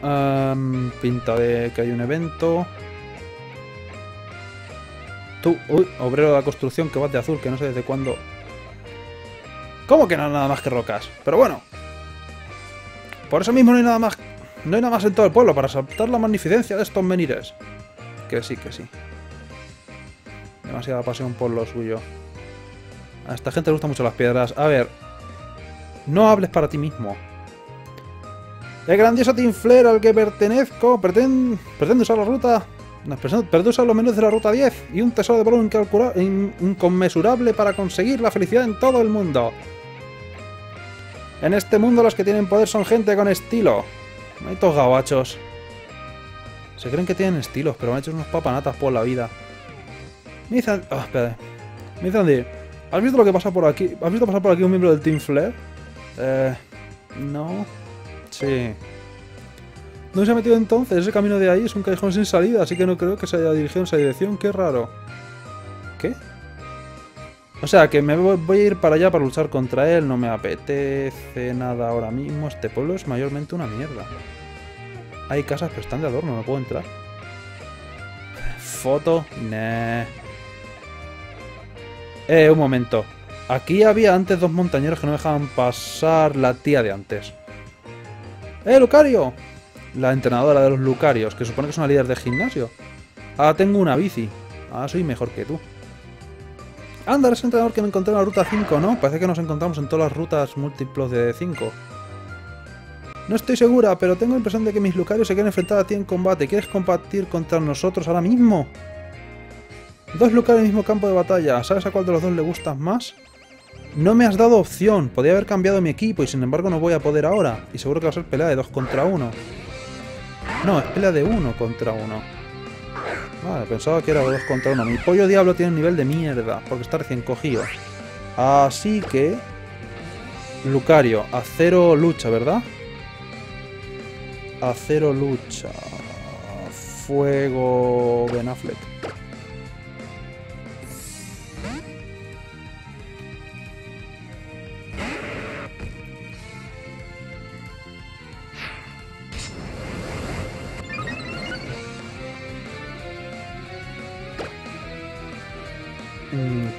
Pinta de que hay un evento. Tú, uy, obrero de la construcción que bate azul, que no sé desde cuándo. ¿Cómo que no hay nada más que rocas? Pero bueno. Por eso mismo no hay nada más. No hay nada más en todo el pueblo para saltar la magnificencia de estos menires. Que sí, que sí. Demasiada pasión por lo suyo. A esta gente le gustan mucho las piedras. A ver. No hables para ti mismo. El grandioso Team Flare al que pertenezco pretende usar la ruta. Pretende usar los menús de la ruta 10 y un tesoro de valor inconmensurable para conseguir la felicidad en todo el mundo. En este mundo los que tienen poder son gente con estilo. Estos gabachos. Se creen que tienen estilos, pero han hecho unos papanatas por la vida. Mizandi. Ah, espérate. Mizandi, ¿has visto lo que pasa por aquí? ¿Has visto pasar por aquí un miembro del Team Flare? No. Sí. ¿Dónde se ha metido entonces? Ese camino de ahí es un callejón sin salida, así que no creo que se haya dirigido en esa dirección. Qué raro. ¿Qué? O sea, que me voy a ir para allá para luchar contra él. No me apetece nada ahora mismo. Este pueblo es mayormente una mierda. Hay casas, pero están de adorno. No puedo entrar. Foto. Nah. Un momento. Aquí había antes dos montañeros que no dejaban pasar la tía de antes. ¡Eh, Lucario! La entrenadora de los Lucarios, que supone que es una líder de gimnasio. Ahora tengo una bici. Ahora soy mejor que tú. Anda, eres el entrenador que me encontré en la ruta 5, ¿no? Parece que nos encontramos en todas las rutas múltiplos de 5. No estoy segura, pero tengo la impresión de que mis Lucarios se quieren enfrentar a ti en combate. ¿Quieres combatir contra nosotros ahora mismo? Dos Lucarios en el mismo campo de batalla. ¿Sabes a cuál de los dos le gustas más? No me has dado opción, podría haber cambiado mi equipo y sin embargo no voy a poder ahora. Y seguro que va a ser pelea de 2 contra 1. No, es pelea de 1 contra 1. Vale, pensaba que era de 2 contra 1. Mi pollo diablo tiene un nivel de mierda, porque está recién cogido. Así que... Lucario, a 0 lucha, ¿verdad? A 0 lucha... Fuego... Ben Affleck.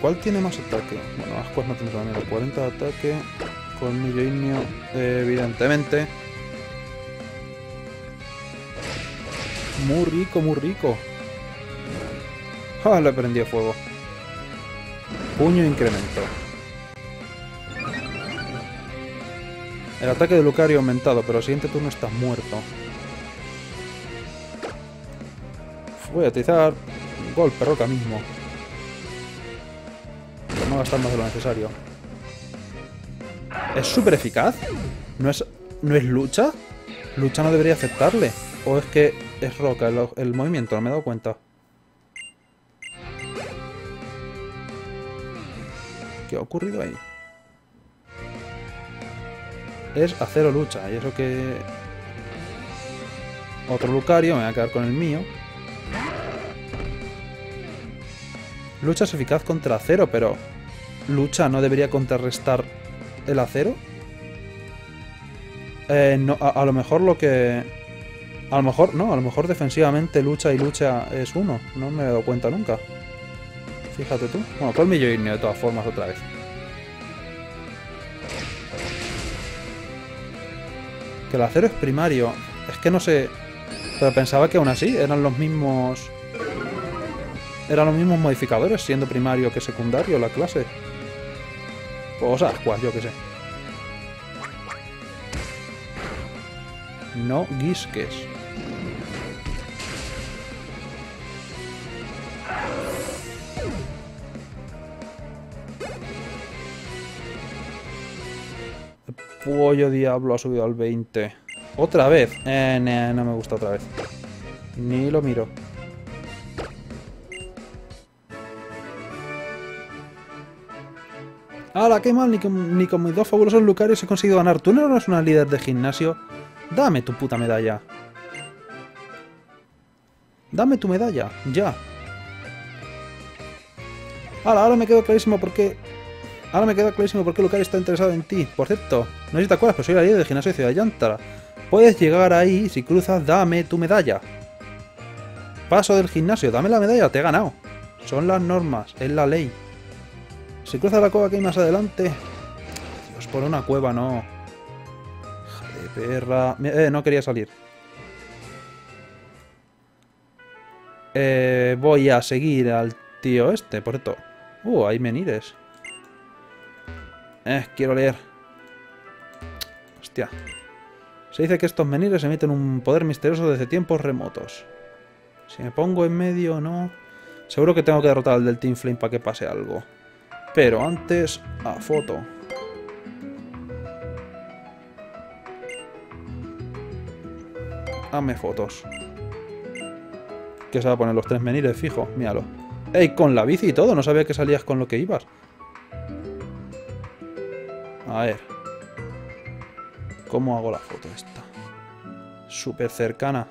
¿Cuál tiene más ataque? Bueno, Ascuas no tiene la mierda. 40 de ataque. Colmillo ignio, evidentemente. Muy rico, muy rico. ¡Ah! Le prendí fuego. Puño incremento. El ataque de Lucario ha aumentado, pero al siguiente turno estás muerto. Voy a utilizar golpe roca mismo. Gastar más de lo necesario. ¿Es súper eficaz? ¿No es lucha? Lucha no debería afectarle. ¿O es que es roca el movimiento? No me he dado cuenta. ¿Qué ha ocurrido ahí? Es a 0 lucha. Y eso que... Otro Lucario. Me voy a quedar con el mío. Lucha es eficaz contra acero, pero... ¿Lucha no debería contrarrestar el acero? No, a lo mejor lo que... A lo mejor, no, a lo mejor defensivamente lucha y lucha es uno. No me he dado cuenta nunca. Fíjate tú. Bueno, colmillo igneo de todas formas otra vez. Que el acero es primario. Es que no sé... Pero pensaba que aún así eran los mismos... Eran los mismos modificadores, siendo primario que secundario la clase. Pues ascuas, yo qué sé. No guisques. El pollo diablo ha subido al 20. ¿Otra vez? No me gusta otra vez. Ni lo miro. ¡Hala, qué mal! Ni con mis dos fabulosos Lucarios he conseguido ganar. ¿Tú no eres una líder de gimnasio? ¡Dame tu puta medalla! ¡Dame tu medalla! ¡Ya! ¡Hala, ahora me quedo clarísimo por qué... Ahora me queda clarísimo por qué Lucario está interesado en ti. Por cierto, no sé si te acuerdas, pero soy la líder de gimnasio de Ciudad Llantara. Puedes llegar ahí, si cruzas, dame tu medalla. Paso del gimnasio, dame la medalla, te he ganado. Son las normas, es la ley. Si cruzas la cueva que hay más adelante... Dios, por una cueva, no. Joder, perra... no quería salir. Voy a seguir al tío este, por esto. Hay menires. Quiero leer. Hostia. Se dice que estos menires emiten un poder misterioso desde tiempos remotos. Si me pongo en medio, no. Seguro que tengo que derrotar al del Team Flame para que pase algo. Pero antes, a foto. Hazme fotos. Que se va a poner los tres menires, fijo. Míralo. ¡Ey! Con la bici y todo. No sabía que salías con lo que ibas. A ver. ¿Cómo hago la foto esta? Súper cercana.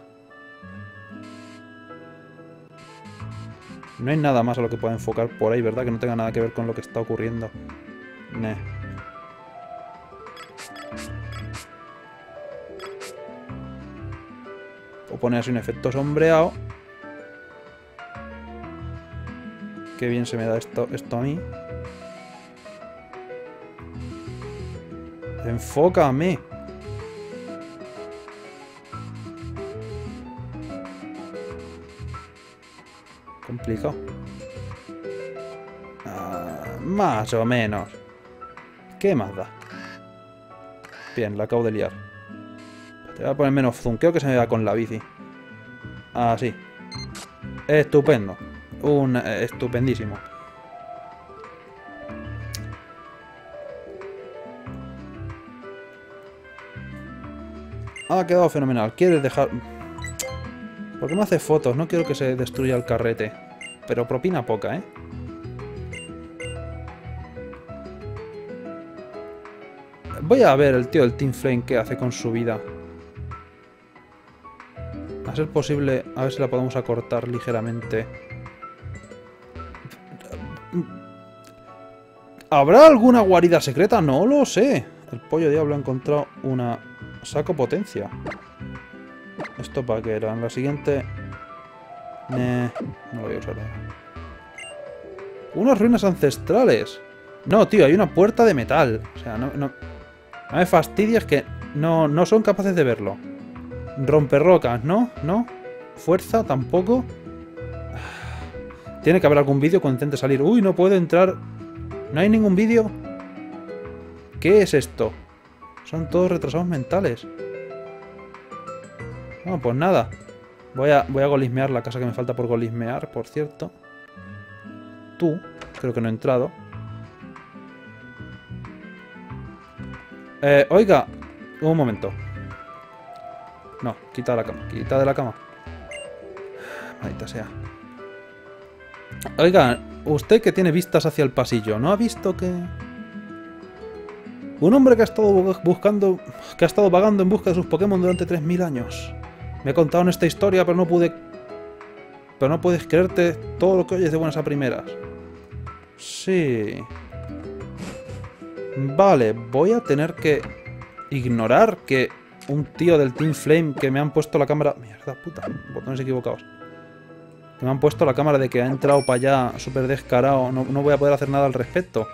No hay nada más a lo que pueda enfocar por ahí, ¿verdad? Que no tenga nada que ver con lo que está ocurriendo. O poner así un efecto sombreado. Qué bien se me da esto a mí. ¡Enfócame! Complicado. Más o menos. ¿Qué más da? Bien, la acabo de liar. Te voy a poner menos zunqueo que se me da con la bici. Así. Estupendo. Estupendísimo. Ha quedado fenomenal. ¿Quieres dejar...? ¿Por qué me hace fotos? No quiero que se destruya el carrete. Pero propina poca, ¿eh? Voy a ver el tío del Team Flame qué hace con su vida. A ser posible... A ver si la podemos acortar ligeramente. ¿Habrá alguna guarida secreta? No lo sé. El pollo diablo ha encontrado una... Saco potencia. ¿Esto para qué era? En la siguiente... No lo voy a usar ahora. Unas ruinas ancestrales. No, tío, hay una puerta de metal. O sea, no me fastidies que no son capaces de verlo. Romperrocas, ¿no? ¿No? Fuerza, tampoco. Tiene que haber algún vídeo cuando intente salir. Uy, no puedo entrar. No hay ningún vídeo. ¿Qué es esto? Son todos retrasados mentales. Bueno, pues nada. Voy a golismear la casa que me falta por golismear, por cierto. Tú. Creo que no he entrado. Oiga. Un momento. No, quita de la cama. Quita de la cama. Maldita sea. Oiga, usted que tiene vistas hacia el pasillo, ¿no ha visto que...? Un hombre que ha estado vagando en busca de sus Pokémon durante 3.000 años. Me contaron esta historia, pero no puedes creerte todo lo que oyes de buenas a primeras. Sí. Vale, voy a tener que ignorar que un tío del Team Flame que me han puesto la cámara... Mierda puta, botones equivocados. Que me han puesto la cámara de que ha entrado para allá súper descarado. No voy a poder hacer nada al respecto.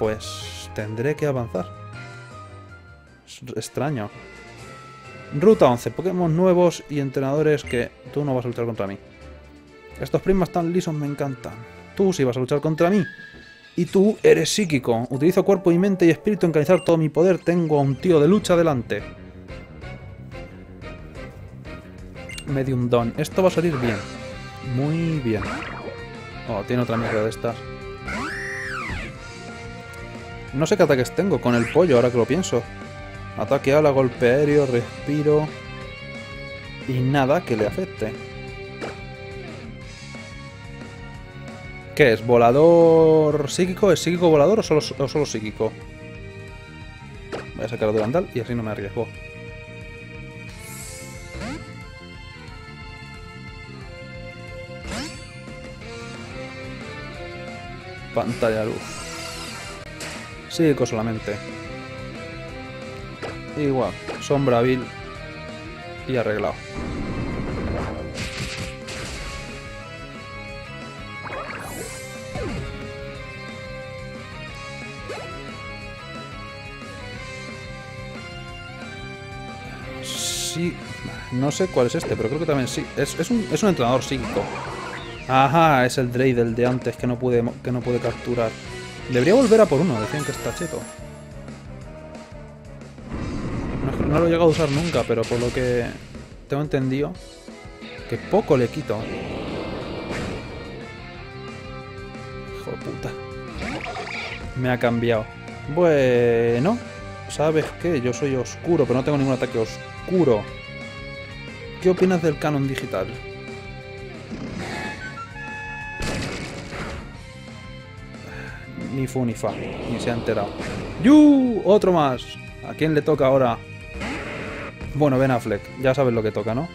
Pues... Tendré que avanzar. Es extraño. Ruta 11. Pokémon nuevos y entrenadores que tú no vas a luchar contra mí. Estos primas tan lisos me encantan. Tú sí vas a luchar contra mí. Y tú eres psíquico. Utilizo cuerpo y mente y espíritu en canalizar todo mi poder. Tengo a un tío de lucha delante. Medium Dawn. Esto va a salir bien. Muy bien. Oh, tiene otra mierda de estas. No sé qué ataques tengo con el pollo, ahora que lo pienso. Ataque ala, golpe aéreo, respiro... Y nada que le afecte. ¿Qué es? ¿Volador psíquico? ¿Es psíquico volador o solo psíquico? Voy a sacar a Durandal y así no me arriesgo. Pantalla luz. Psíquico solamente. Igual, sombra vil y arreglado. Sí, no sé cuál es este, pero creo que también sí. Es un entrenador psíquico. Ajá, es el Drey del de antes que no pude capturar. Debería volver a por uno, decían que está cheto. No lo he llegado a usar nunca, pero por lo que tengo entendido, que poco le quito. Hijo de puta. Me ha cambiado. Bueno, ¿sabes qué? Yo soy oscuro, pero no tengo ningún ataque oscuro. ¿Qué opinas del canon digital? Ni fu ni fa, ni se ha enterado. ¡Yu! ¡Otro más! ¿A quién le toca ahora? Bueno, Ben Affleck, ya sabes lo que toca, ¿no?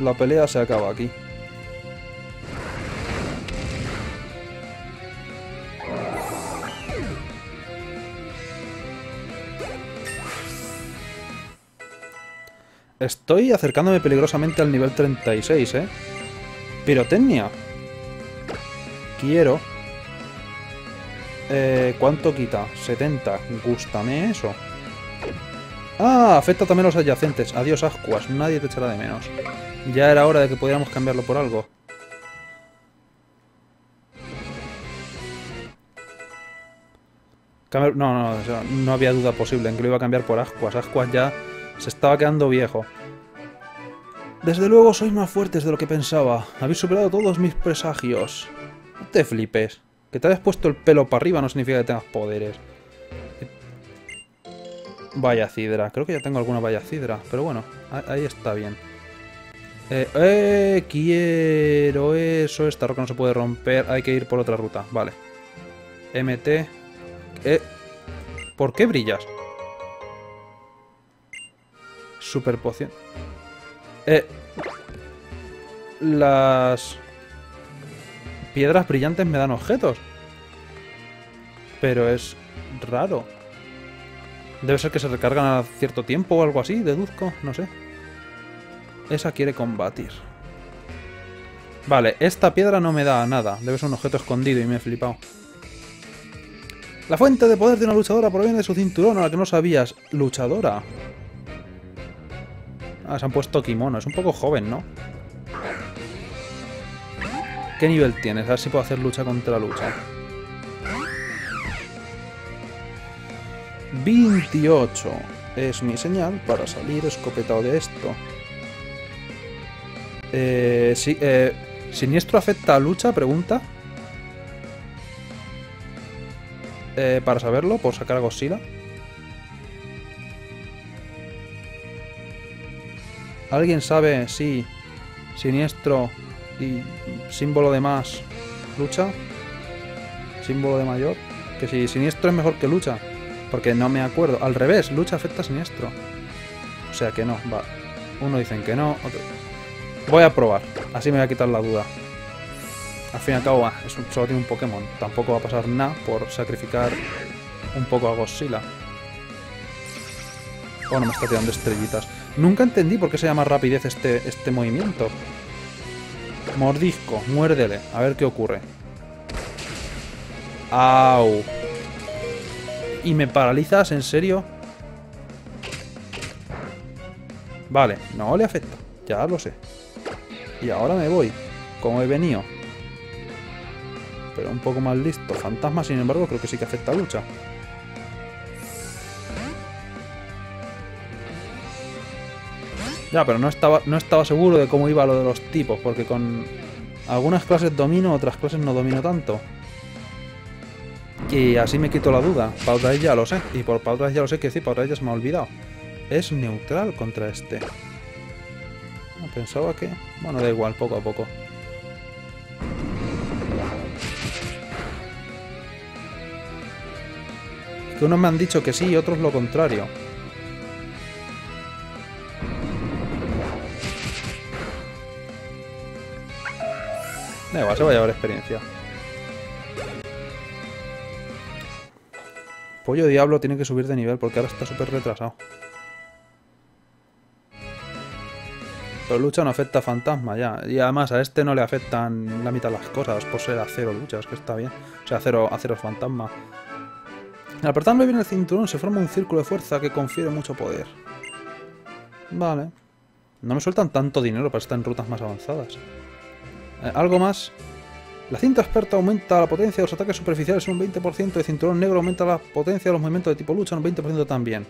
La pelea se acaba aquí. Estoy acercándome peligrosamente al nivel 36, ¿eh? Pirotecnia. Quiero. ¿Cuánto quita? 70. Gústame eso. ¡Ah! Afecta también a los adyacentes. Adiós, Ascuas. Nadie te echará de menos. Ya era hora de que pudiéramos cambiarlo por algo. No había duda posible en que lo iba a cambiar por Ascuas. Ascuas ya se estaba quedando viejo. Desde luego sois más fuertes de lo que pensaba. Habéis superado todos mis presagios. No te flipes. Que te hayas puesto el pelo para arriba no significa que tengas poderes. Vaya cidra, creo que ya tengo alguna vaya cidra, pero bueno, ahí está bien. Quiero eso, esta roca no se puede romper, hay que ir por otra ruta, vale. MT. ¿Por qué brillas? Super poción. Las piedras brillantes me dan objetos. Pero es raro. Debe ser que se recargan a cierto tiempo o algo así, deduzco, no sé. Esa quiere combatir. Vale, esta piedra no me da nada. Debe ser un objeto escondido y me he flipado. La fuente de poder de una luchadora proviene de su cinturón, a la que no sabías. Luchadora. Ah, se han puesto kimono. Es un poco joven, ¿no? ¿Qué nivel tienes? A ver si puedo hacer lucha contra lucha. 28 es mi señal para salir escopetado de esto. ¿Siniestro afecta a lucha? Pregunta. Para saberlo, por sacar a Gosila. ¿Alguien sabe si siniestro y símbolo de más lucha? Símbolo de mayor. Que si siniestro es mejor que lucha. Porque no me acuerdo. Al revés, lucha afecta a siniestro. O sea que no, va. Uno dicen que no, otro. Voy a probar, así me voy a quitar la duda. Al fin y al cabo, solo tiene un Pokémon. Tampoco va a pasar nada por sacrificar un poco a Godzilla. Bueno, me está tirando estrellitas. Nunca entendí por qué se llama rapidez este movimiento. Mordisco, muérdele, a ver qué ocurre. Au. ¿Y me paralizas? ¿En serio? Vale, no le afecta. Ya lo sé. Y ahora me voy, como he venido. Pero un poco más listo. Fantasma, sin embargo, creo que sí que afecta a lucha. Ya, pero no estaba seguro de cómo iba lo de los tipos, porque con algunas clases domino, otras clases no domino tanto. Y así me quito la duda. Para otra vez ya lo sé. Y para otra vez ya lo sé que sí, para otra vez ya se me ha olvidado. Es neutral contra este. No pensaba que... Bueno, da igual, poco a poco. Que unos me han dicho que sí y otros lo contrario. Da igual, se va a llevar experiencia. Pollo Diablo tiene que subir de nivel porque ahora está súper retrasado. Pero lucha no afecta a fantasma, ya. Y además a este no le afectan la mitad de las cosas por ser acero lucha, es que está bien. O sea, acero fantasma. Al apretarme bien el cinturón se forma un círculo de fuerza que confiere mucho poder. Vale. No me sueltan tanto dinero para estar en rutas más avanzadas. Algo más. La cinta experta aumenta la potencia de los ataques superficiales un 20%. El cinturón negro aumenta la potencia de los movimientos de tipo lucha un 20% también.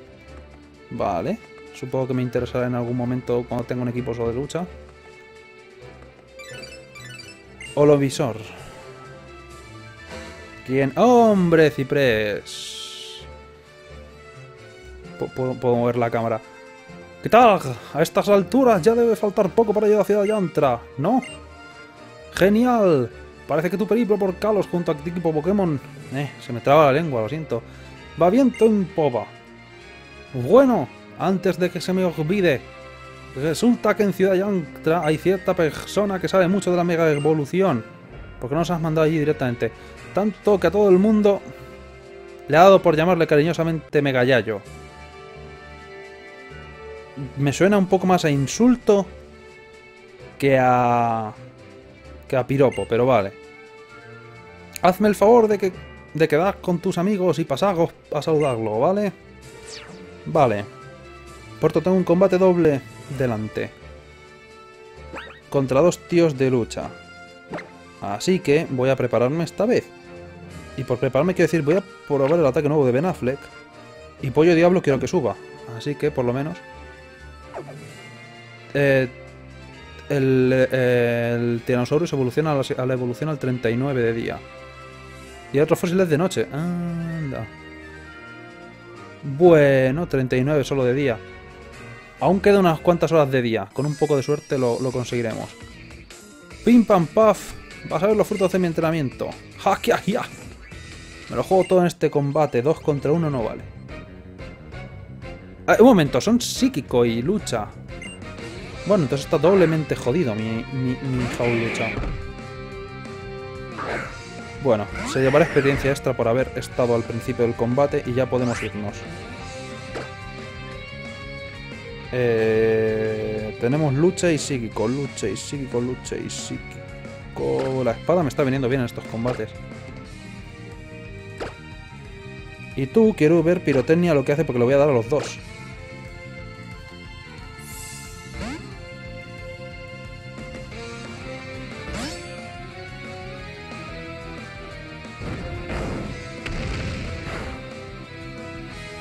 Vale. Supongo que me interesará en algún momento cuando tenga un equipo solo de lucha. Holovisor. ¿Quién? ¡Hombre, ciprés! Puedo mover la cámara. ¿Qué tal? A estas alturas ya debe faltar poco para llegar a Ciudad Yantra, ¿no? ¡Genial! Parece que tu periplo por Kalos junto a tu equipo Pokémon... se me traba la lengua, lo siento. Va viento en popa. Bueno, antes de que se me olvide, resulta que en Ciudad Yantra hay cierta persona que sabe mucho de la mega evolución. ¿Por qué no nos has mandado allí directamente? Tanto que a todo el mundo le ha dado por llamarle cariñosamente Mega Yayo. Me suena un poco más a insulto que a piropo, pero vale. Hazme el favor de quedar con tus amigos y pasaros a saludarlo, ¿vale? Vale. Porto, tengo un combate doble delante. Contra dos tíos de lucha. Así que voy a prepararme esta vez. Y por prepararme quiero decir, voy a probar el ataque nuevo de Ben Affleck. Y Pollo Diablo quiero que suba. Así que, por lo menos... el Tyrannosaurus evoluciona a la evolución al 39 de día. Y otros fósiles de noche. Anda. Bueno, 39 solo de día. Aún queda unas cuantas horas de día. Con un poco de suerte lo conseguiremos. Pim pam paf. Vas a ver los frutos de mi entrenamiento. ¡Ja, ja, ja! Me lo juego todo en este combate. 2 contra 1 no vale. Un momento, son psíquico y lucha. Bueno, entonces está doblemente jodido mi Jaul lucha. Bueno, se llevará experiencia extra por haber estado al principio del combate y ya podemos irnos. Tenemos lucha y psíquico, lucha y psíquico, lucha y psíquico. La espada me está viniendo bien en estos combates. Y tú, quiero ver pirotecnia lo que hace porque le voy a dar a los dos.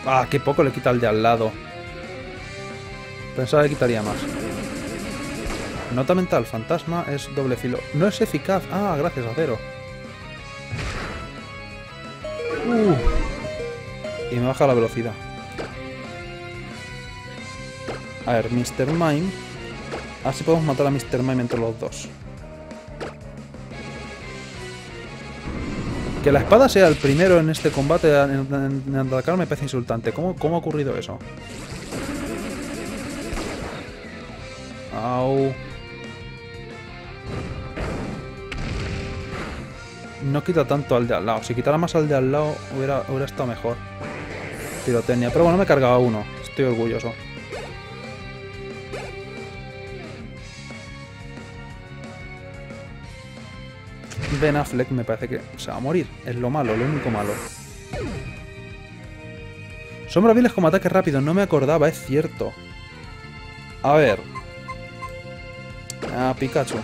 Ah, qué poco le quita el de al lado. Pensaba que quitaría más. Nota mental, fantasma es doble filo. No es eficaz. Ah, gracias, acero. Y me baja la velocidad. A ver, Mr. Mime. Así podemos matar a Mr. Mime entre los dos. Que la espada sea el primero en este combate en atacar me parece insultante. ¿Cómo ha ocurrido eso? Au. No quita tanto al de al lado. Si quitara más al de al lado hubiera estado mejor. Pirotecnia. Pero bueno, me cargaba uno. Estoy orgulloso. Ben Affleck me parece que se va a morir. Es lo malo, lo único malo. Son braviles como ataques rápidos. No me acordaba, es cierto. A ver. Ah, Pikachu.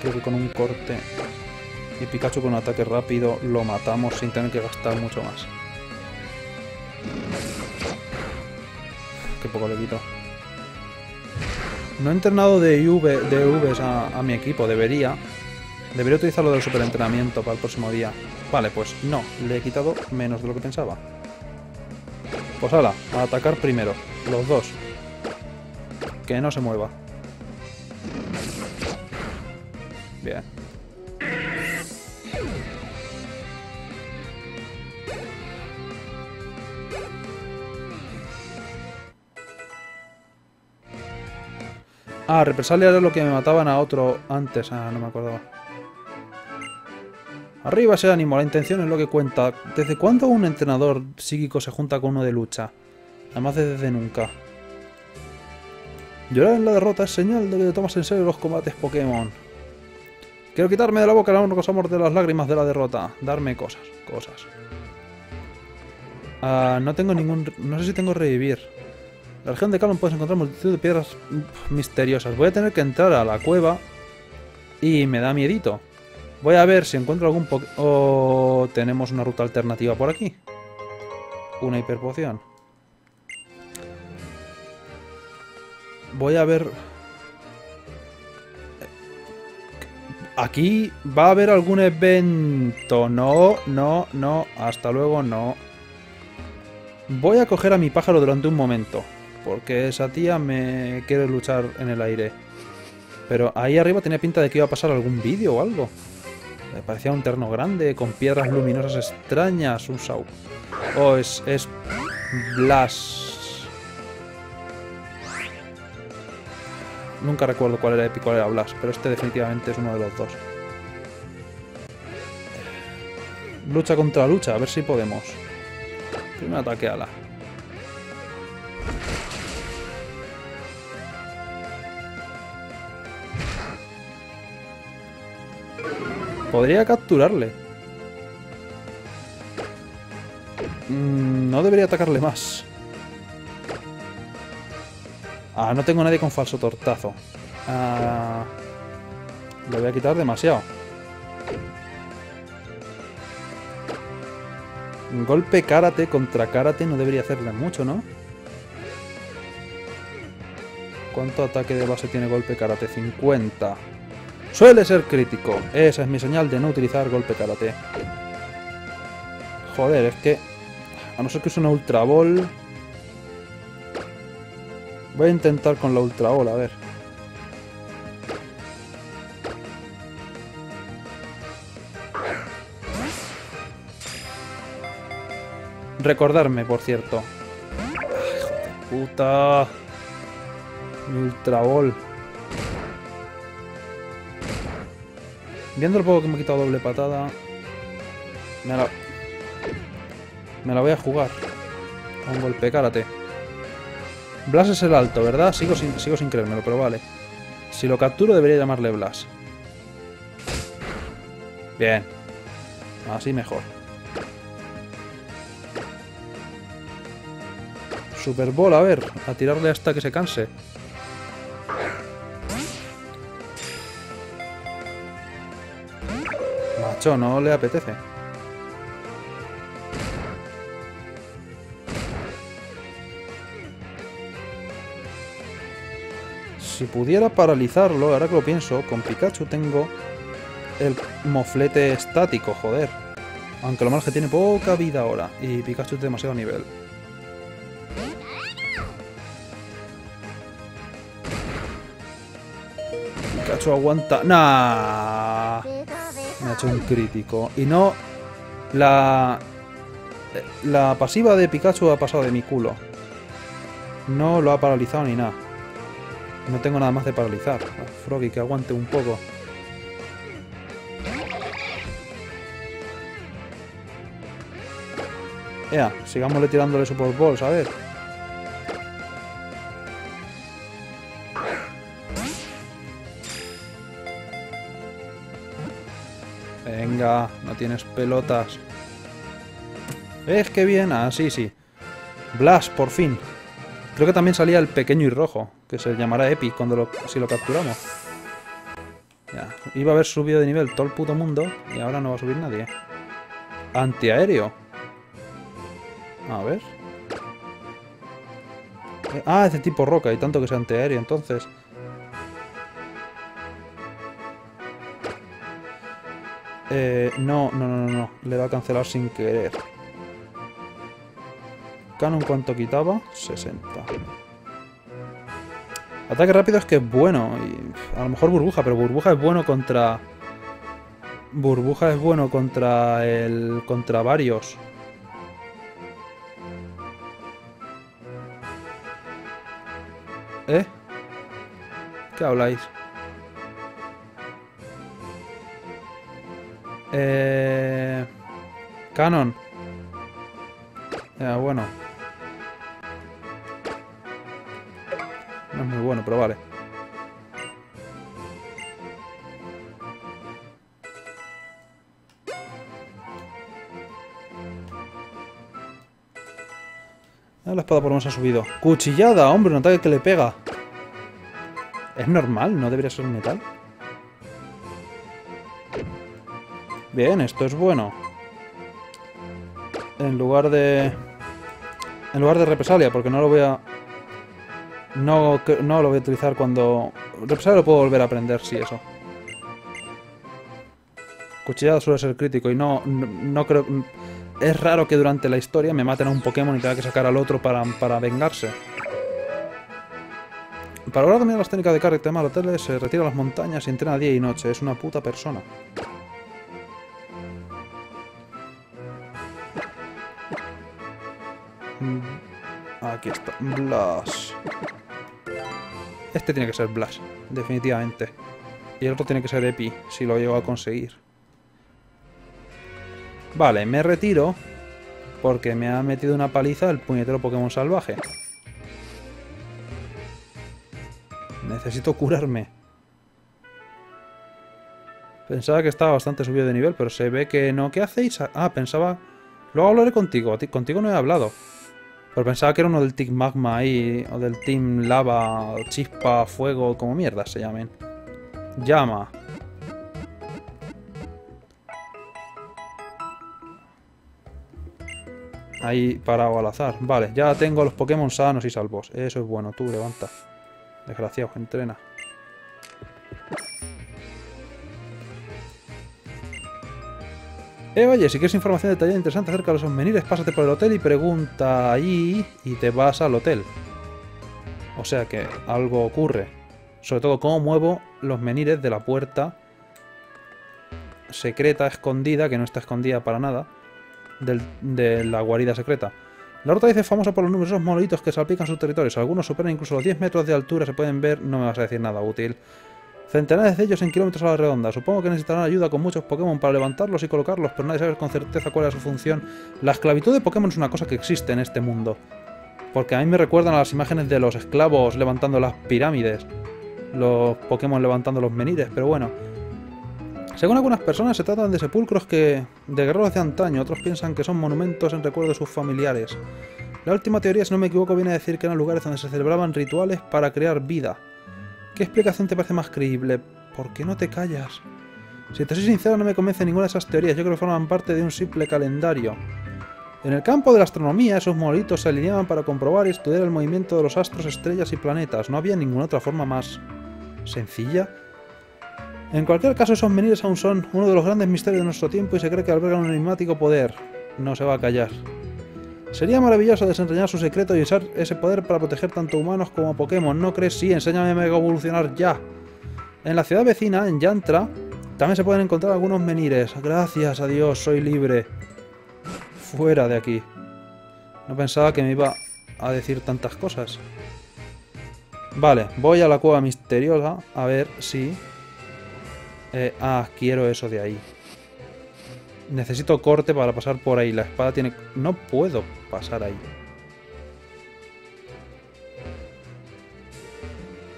Creo que con un corte y Pikachu con un ataque rápido lo matamos sin tener que gastar mucho más. Qué poco le quito. No he entrenado de Vs a mi equipo. Debería utilizar lo del superentrenamiento para el próximo día. Vale, pues no. Le he quitado menos de lo que pensaba. Pues hala, a atacar primero. Los dos. Que no se mueva. Bien. Ah, represalia era lo que me mataban a otro antes. Ah, no me acordaba. Arriba ese ánimo, la intención es lo que cuenta. ¿Desde cuándo un entrenador psíquico se junta con uno de lucha? Además desde nunca. Llorar en la derrota es señal de que te tomas en serio los combates Pokémon. Quiero quitarme de la boca el amargo sabor de las lágrimas de la derrota. Darme cosas, cosas. Ah, no tengo ningún... No sé si tengo revivir. En la región de Kalos puedes encontrar multitud de piedras misteriosas. Voy a tener que entrar a la cueva y me da miedito. Voy a ver si encuentro algún Pokémon... Oh, tenemos una ruta alternativa por aquí. Una hiperpoción. Voy a ver... Aquí va a haber algún evento. No, no, no. Hasta luego, no. Voy a coger a mi pájaro durante un momento. Porque esa tía me quiere luchar en el aire. Pero ahí arriba tenía pinta de que iba a pasar algún vídeo o algo. Me parecía un terreno grande, con piedras luminosas extrañas, un Sau. Oh, es Blas. Nunca recuerdo cuál era Epic, cuál era Blas, pero este definitivamente es uno de los dos. Lucha contra lucha, a ver si podemos. Primer ataque, ala. Podría capturarle. No debería atacarle más. Ah, no tengo nadie con falso tortazo. Ah, lo voy a quitar demasiado. Un golpe karate contra karate no debería hacerle mucho, ¿no? ¿Cuánto ataque de base tiene golpe karate? 50. Suele ser crítico. Esa es mi señal de no utilizar golpe karate. Joder, es que... A no ser que use una ultra ball... Voy a intentar con la ultra ball, a ver. Recordarme, por cierto. Hijo de puta. Mi ultra ball. Viendo el poco que me he quitado doble patada... Me la voy a jugar. A un golpe karate. Blas es el alto, ¿verdad? Sigo sin creérmelo, pero vale. Si lo capturo debería llamarle Blas. Bien. Así mejor. Super Ball, a ver. A tirarle hasta que se canse. No le apetece. Si pudiera paralizarlo, ahora que lo pienso, con Pikachu tengo el moflete estático, joder. Aunque lo malo es que tiene poca vida ahora y Pikachu es demasiado nivel. Pikachu aguanta... ¡Nah! Me ha hecho un crítico. Y no... La pasiva de Pikachu ha pasado de mi culo. No lo ha paralizado ni nada. No tengo nada más de paralizar. Froggy, que aguante un poco. Ea, sigámosle tirándole Super Balls, a ver. Venga, no tienes pelotas. ¿Ves qué bien? Ah, sí, sí. Blas, por fin. Creo que también salía el pequeño y rojo, que se llamará Epic cuando si lo capturamos. Ya, iba a haber subido de nivel todo el puto mundo y ahora no va a subir nadie. Antiaéreo. A ver. Ah, es de tipo roca y tanto que es antiaéreo, entonces... No. Le va a cancelar sin querer. Canon, ¿cuánto quitaba? 60. Ataque rápido es que es bueno. Y a lo mejor burbuja, pero burbuja es bueno contra... Burbuja es bueno contra el... Contra varios. ¿Eh? ¿Qué habláis? Canon. Bueno. No es muy bueno, pero vale. La espada por lo menos ha subido. Cuchillada, hombre, un ataque que le pega. Es normal, no debería ser un metal. Bien, esto es bueno. En lugar de represalia, porque no lo voy a... No lo voy a utilizar cuando... Represalia lo puedo volver a aprender, sí, eso. Cuchillada suele ser crítico y no creo... Es raro que durante la historia me maten a un Pokémon y tenga que sacar al otro para vengarse. Para lograr dominar las técnicas de Carrot de Hoteles, se retira a las montañas y entrena día y noche. Es una puta persona. Aquí está. Blas. Este tiene que ser Blas, definitivamente. Y el otro tiene que ser Epic, si lo llego a conseguir. Vale, me retiro porque me ha metido una paliza el puñetero Pokémon salvaje. Necesito curarme. Pensaba que estaba bastante subido de nivel, pero se ve que no. ¿Qué hacéis? Ah, pensaba... Luego hablaré contigo. Contigo no he hablado. Pero pensaba que era uno del Team Magma ahí, o del Team Lava, Chispa, Fuego, como mierda se llamen. Llama. Ahí parado al azar. Vale, ya tengo a los Pokémon sanos y salvos. Eso es bueno. Tú levanta. Desgraciado, entrena. Oye, si quieres información detallada interesante acerca de los menires, pásate por el hotel y pregunta allí y te vas al hotel. O sea que algo ocurre. Sobre todo, cómo muevo los menires de la puerta secreta escondida, que no está escondida para nada. De la guarida secreta. La ruta 10 es famosa por los numerosos monolitos que salpican sus territorios. Algunos superan incluso los 10 metros de altura. Se pueden ver, no me vas a decir nada útil. Centenares de ellos en kilómetros a la redonda. Supongo que necesitarán ayuda con muchos Pokémon para levantarlos y colocarlos, pero nadie sabe con certeza cuál es su función. La esclavitud de Pokémon es una cosa que existe en este mundo. Porque a mí me recuerdan a las imágenes de los esclavos levantando las pirámides. Los Pokémon levantando los menires, pero bueno. Según algunas personas, se tratan de sepulcros de guerreros de antaño, otros piensan que son monumentos en recuerdo de sus familiares. La última teoría, si no me equivoco, viene a decir que eran lugares donde se celebraban rituales para crear vida. ¿Qué explicación te parece más creíble? ¿Por qué no te callas? Si te soy sincero, no me convence ninguna de esas teorías, yo creo que forman parte de un simple calendario. En el campo de la astronomía, esos monolitos se alineaban para comprobar y estudiar el movimiento de los astros, estrellas y planetas. No había ninguna otra forma más sencilla. En cualquier caso, esos menires aún son uno de los grandes misterios de nuestro tiempo y se cree que albergan un enigmático poder. No se va a callar. Sería maravilloso desentrañar su secreto y usar ese poder para proteger tanto humanos como Pokémon. ¿No crees? Sí, enséñame a mega evolucionar ya. En la ciudad vecina, en Yantra, también se pueden encontrar algunos menires. Gracias a Dios, soy libre. Fuera de aquí. No pensaba que me iba a decir tantas cosas. Vale, voy a la cueva misteriosa a ver si... quiero eso de ahí. Necesito corte para pasar por ahí. La espada tiene... No puedo pasar ahí.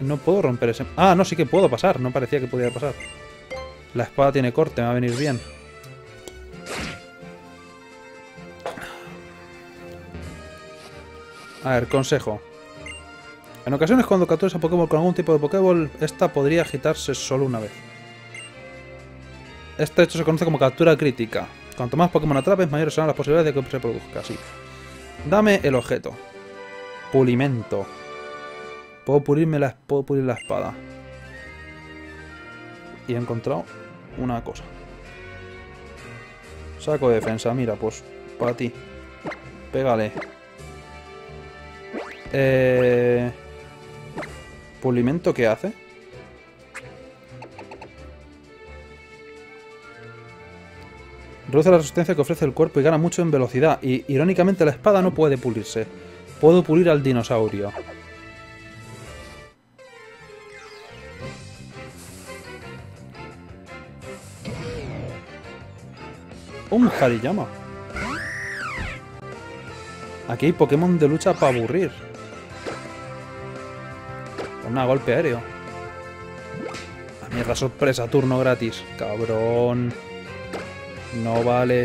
No puedo romper ese... Ah, no, sí que puedo pasar. No parecía que pudiera pasar. La espada tiene corte, me va a venir bien. A ver, consejo. En ocasiones cuando capturas a Pokémon con algún tipo de Pokéball, esta podría agitarse solo una vez. Este hecho se conoce como captura crítica. Cuanto más Pokémon atrapes, mayores serán las posibilidades de que se produzca. Sí. Dame el objeto. Pulimento. Puedo pulir la espada. Y he encontrado una cosa. Saco de defensa. Mira, pues para ti. Pégale. ¿Pulimento qué hace? Reduce la resistencia que ofrece el cuerpo y gana mucho en velocidad. Y, irónicamente, la espada no puede pulirse. Puedo pulir al dinosaurio. Un Hariyama. Aquí hay Pokémon de lucha para aburrir. Una golpe aéreo. A mierda, sorpresa, turno gratis. Cabrón. No vale.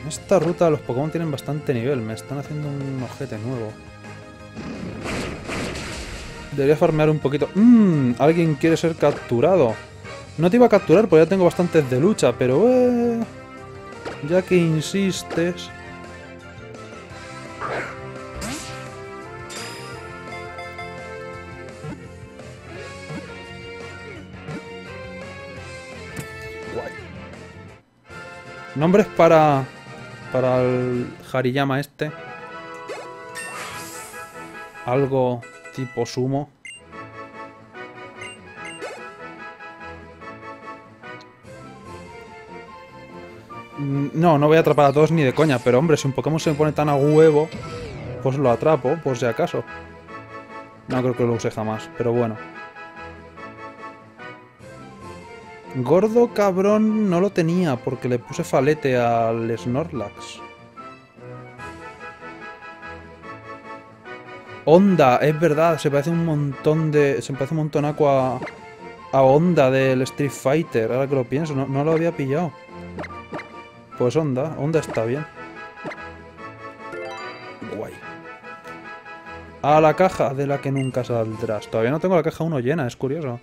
En esta ruta los Pokémon tienen bastante nivel. Me están haciendo un ojete nuevo. Debería farmear un poquito. Alguien quiere ser capturado. No te iba a capturar porque ya tengo bastantes de lucha, pero ya que insistes... Guay. Nombres para el Hariyama este. Algo tipo sumo. No, no voy a atrapar a todos ni de coña, pero hombre, si un Pokémon se me pone tan a huevo, pues lo atrapo, por si acaso. No creo que lo use jamás, pero bueno. Gordo cabrón no lo tenía, porque le puse falete al Snorlax. Honda, es verdad, se parece un montón de... Se parece un montón a Honda del Street Fighter, ahora que lo pienso, no lo había pillado. Pues Honda está bien. Guay. A la caja de la que nunca saldrás. Todavía no tengo la caja 1 llena, es curioso.